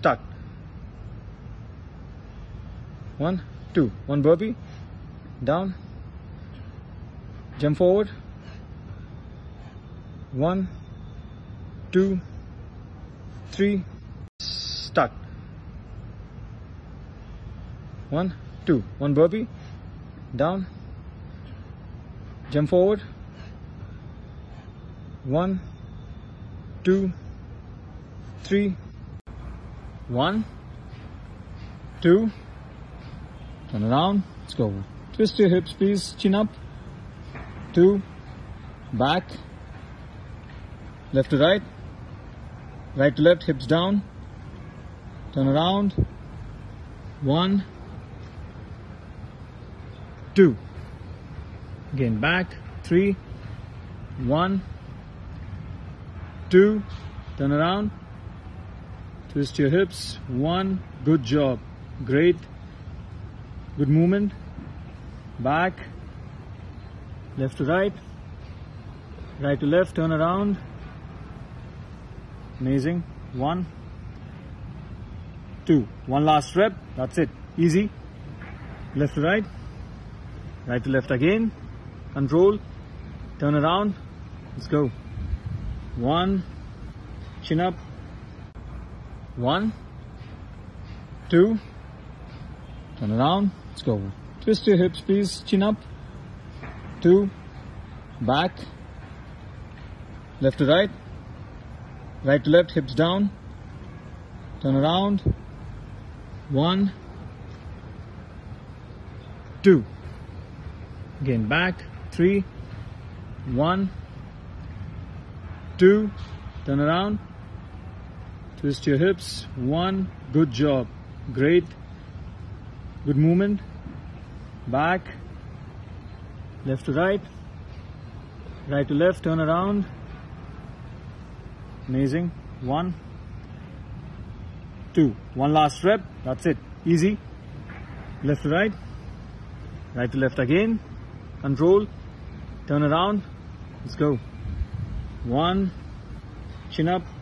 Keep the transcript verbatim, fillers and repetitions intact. start. One, two, one burpee, down, jump forward, one, two, three, start. One, two, one burpee, down, jump forward, one, two, three, one, two, turn around, let's go. Twist your hips, please, chin up, two, back, left to right, right to left, hips down, turn around, one, two, again back, three, one, two, turn around, twist your hips, one, good job, great, good movement, back, left to right, right to left, turn around, amazing, one, two, one last rep, that's it, easy, left to right, right to left again, control, turn around, let's go, one, chin up, one, two, turn around, let's go, twist your hips please, chin up, two, back, left to right, right to left, hips down, turn around, one, two, again back, three, one, two, turn around, twist your hips, one, good job, great, good movement, back, left to right, right to left, turn around, amazing, one, two, one last rep, that's it, easy, left to right, right to left again, control, turn around, let's go, one, chin up,